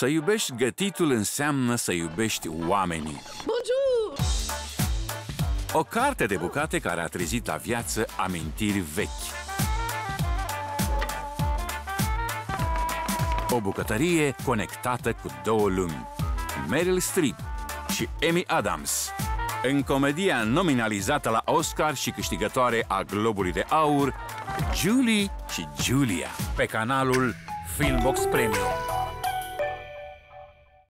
Să iubești gătitul înseamnă să iubești oamenii. Bonjour! O carte de bucate care a trezit la viață amintiri vechi. O bucătărie conectată cu două lumi. Meryl Streep și Amy Adams. În comedia nominalizată la Oscar și câștigătoare a Globului de Aur, Julie și Julia, pe canalul Filmbox Premium.